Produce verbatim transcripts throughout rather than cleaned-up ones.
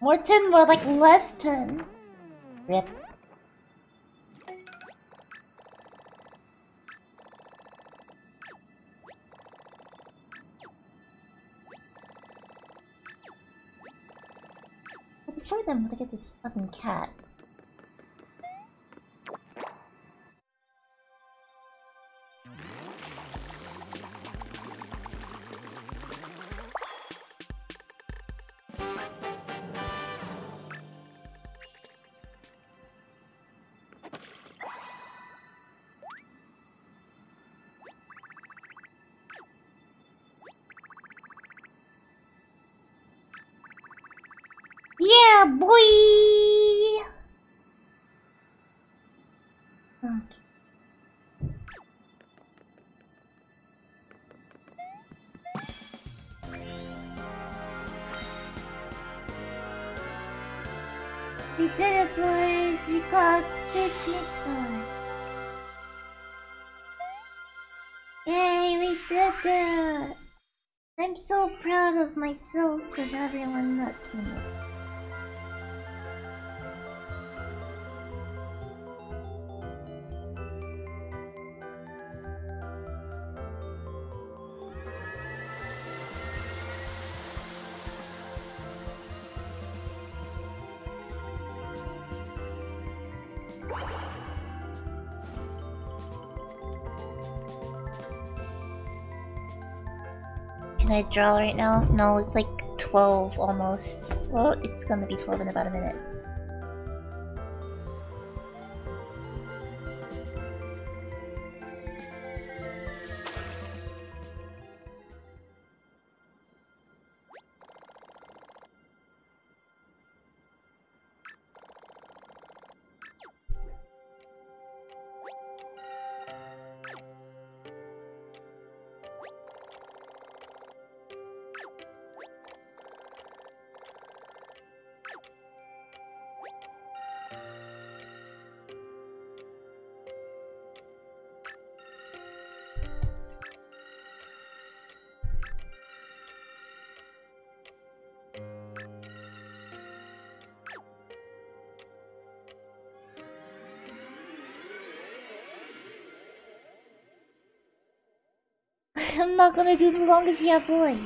More tin, more like less tin. Rip. But before then, I'm gonna get this fucking cat. We did it, boys! We got six next time! Yay, we did it! I'm so proud of myself and everyone that came up. Can I draw right now? No, it's like twelve almost. Well, it's gonna be twelve in about a minute. I'm not gonna do the longest yet, boy.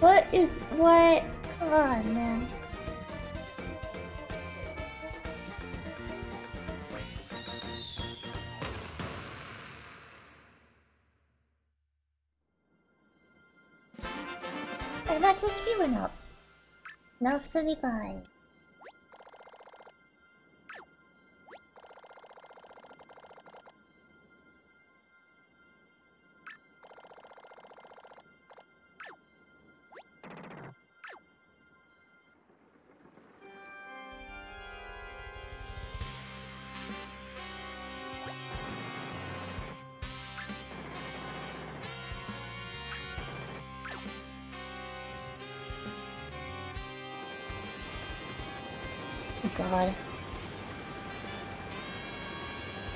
What is what? Oh man. Oh, that's a few went up. Now seventy-five.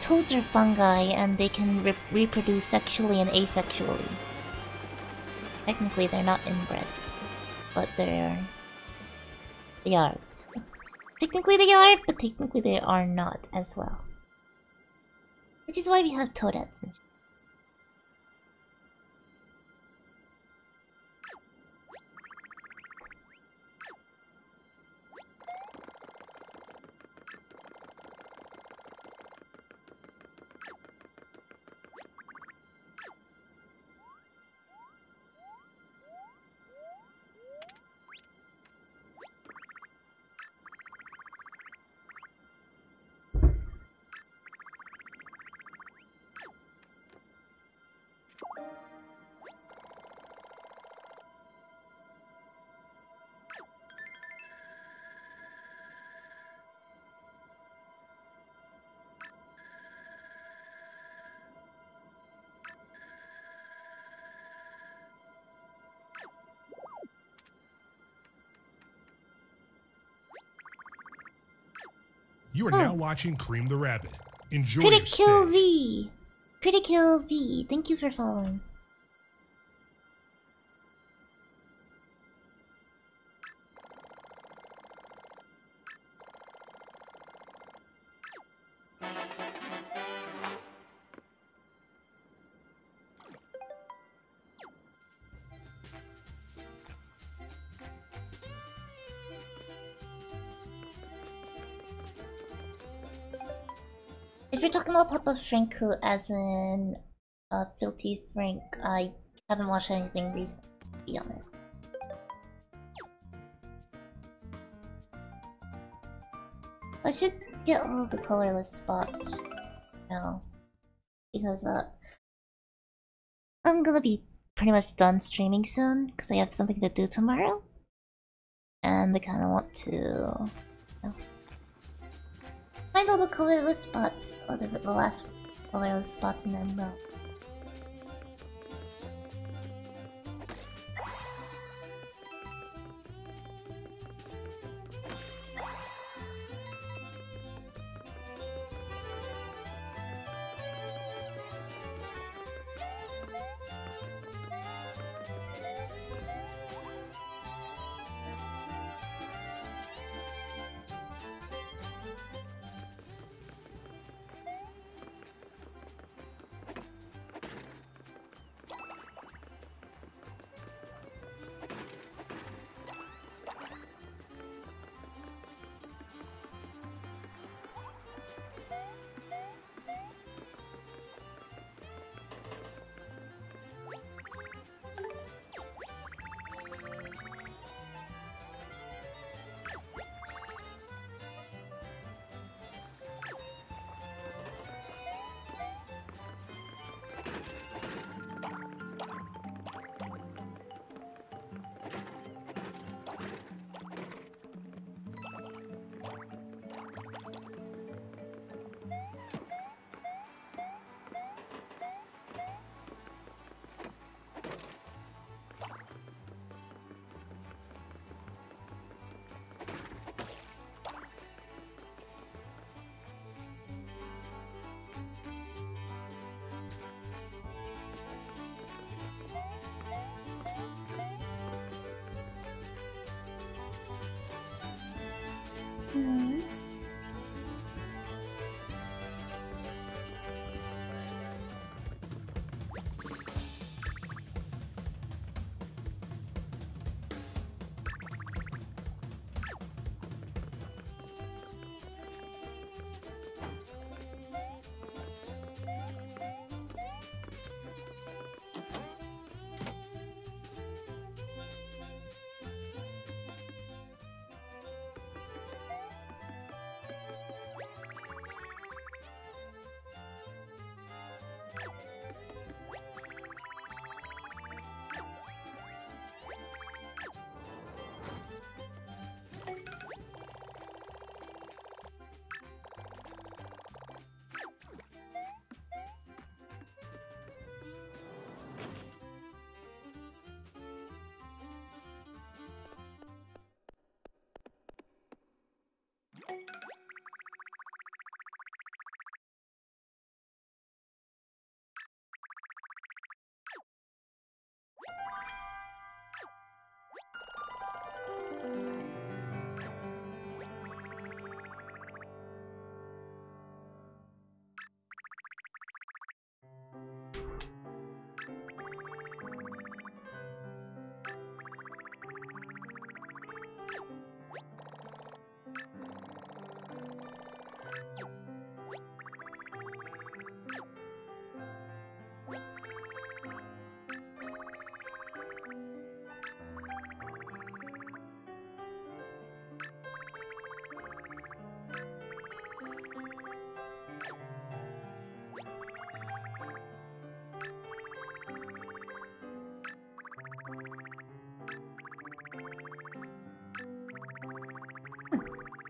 toads are fungi and they can re reproduce sexually and asexually. Technically they're not inbred, but they're... They are. Technically they are, but technically they are not as well. Which is why we have toadettes. You are oh. now watching Cream the Rabbit. Enjoy your stay. Critical V. Critical V. Thank you for following. If you're talking about Papa Franku as in uh, Filthy Frank, I haven't watched anything recently, to be honest. I should get all of the colorless spots now, because uh, I'm gonna be pretty much done streaming soon, because I have something to do tomorrow. And I kinda want to... You know, find all the colorless spots, oh, the, the last colorless spots, and then go.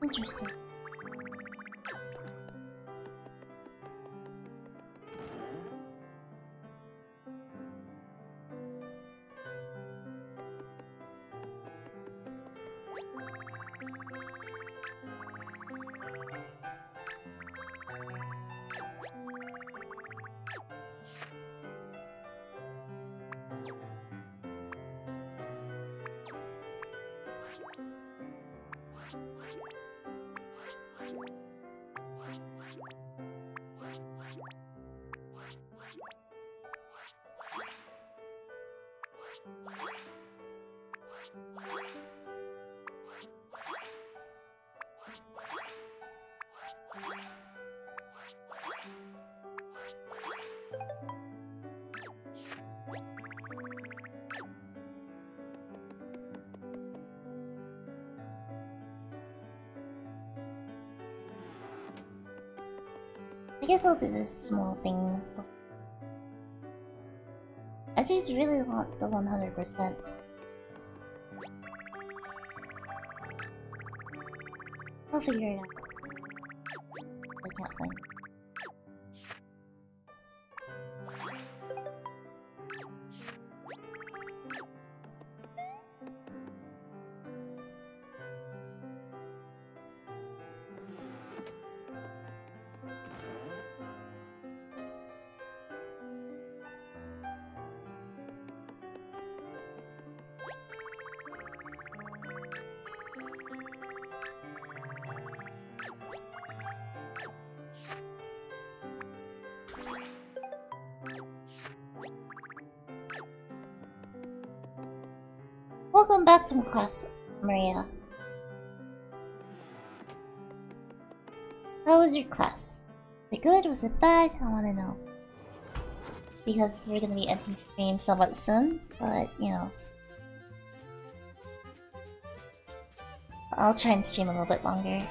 Interesting. I guess I'll do this small thing. I just really want the one hundred percent. I'll figure it out. I can't find it. Welcome back from class, Maria. How was your class? Was it good? Was it bad? I wanna know. Because we're gonna be ending stream somewhat soon, but you know. I'll try and stream a little bit longer.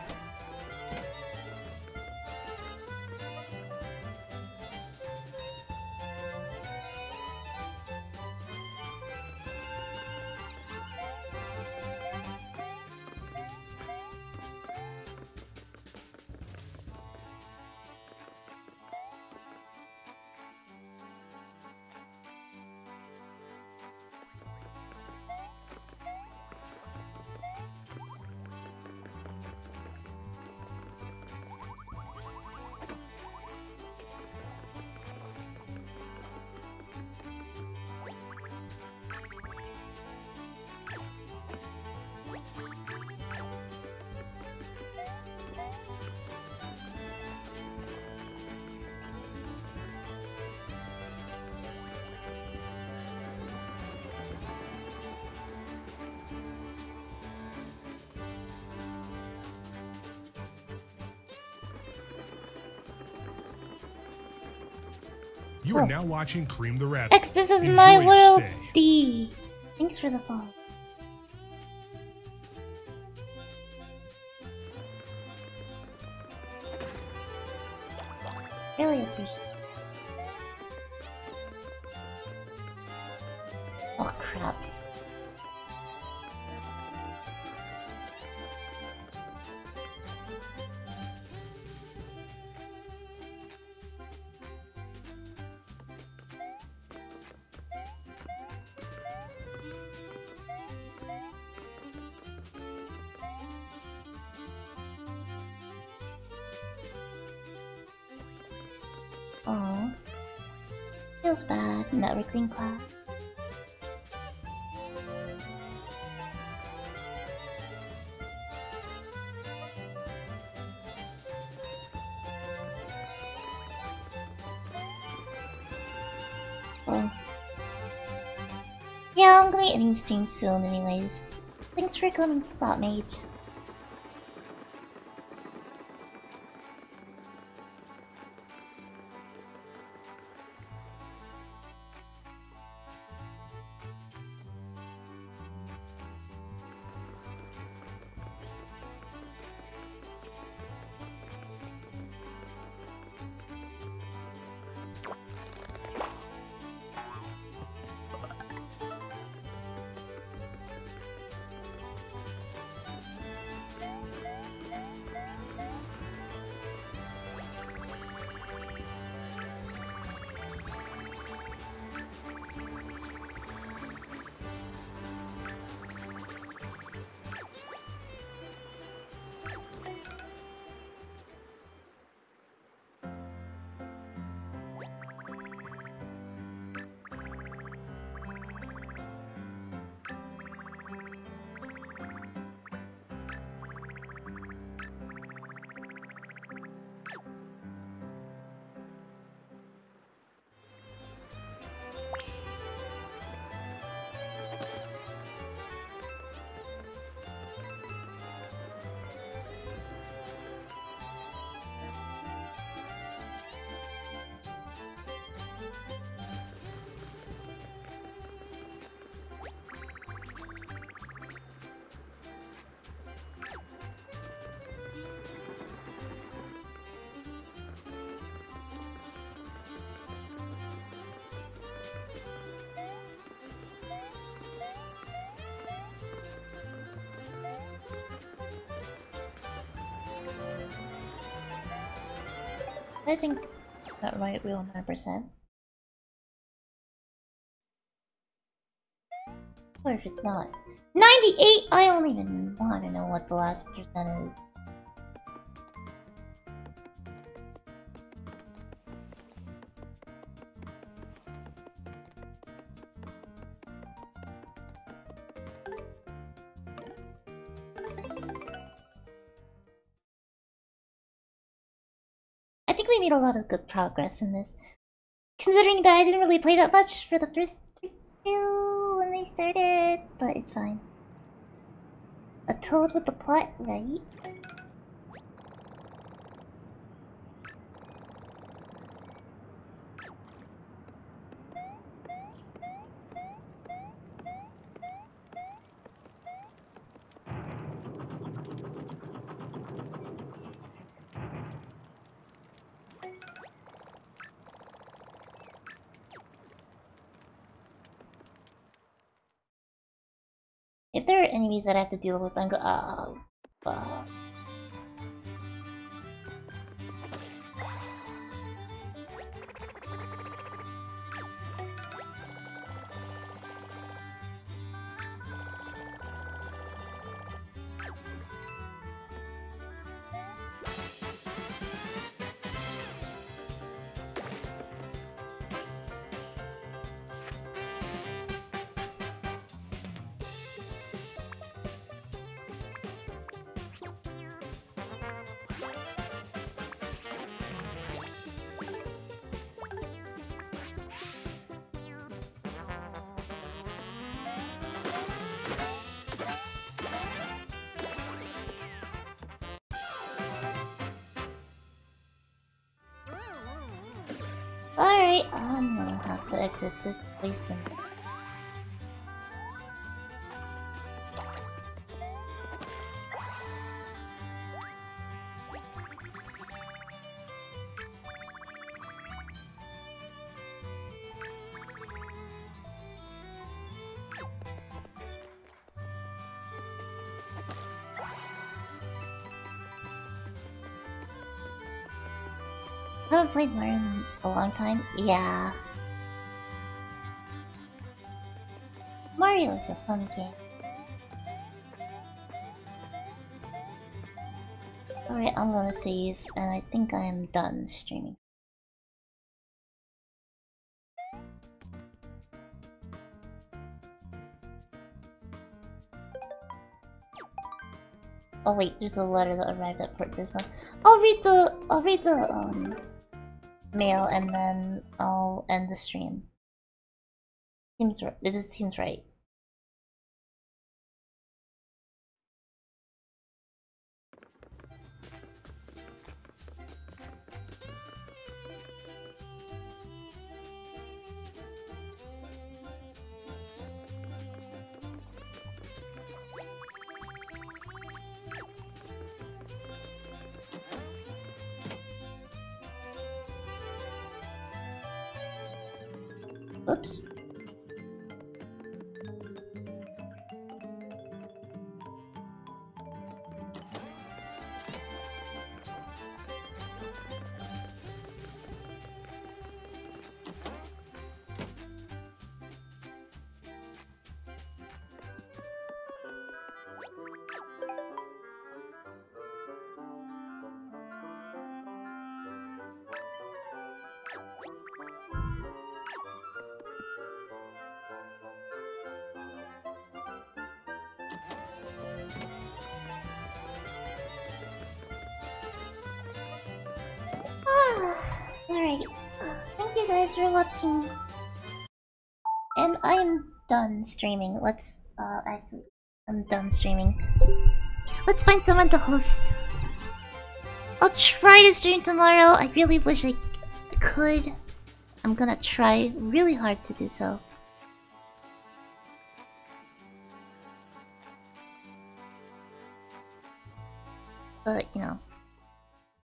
You are now watching Cream the Rabbit. X, this is my world. D. Thanks for the follow. Really appreciate it. Oh, craps. Oh, feels bad. Networking class. Oh. Yeah, I'm gonna be ending stream soon, anyways. Thanks for coming to ThoughtMage. I think that right wheel one hundred percent. Or if it's not. ninety-eight! I don't even want to know what the last percent is. I think we made a lot of good progress in this. Considering that I didn't really play that much for the first two when they started, but it's fine. A toad with the plot, right? If there are enemies that I have to deal with, I'm go- oh, fuck. Alright, I'm gonna have to exit this place and... I haven't played Mario in a long time. Yeah. Mario is a fun game. Alright, I'm gonna save, and I think I am done streaming. Oh wait, there's a letter that arrived at Port Dizna. I'll read the... I'll read the, um... mail, and then I'll end the stream. Seems right. This seems right. Oops. Alrighty, thank you guys for watching, and I'm done streaming. Let's, uh, actually, I'm done streaming. Let's find someone to host. I'll try to stream tomorrow. I really wish I could. I'm gonna try really hard to do so. But, you know.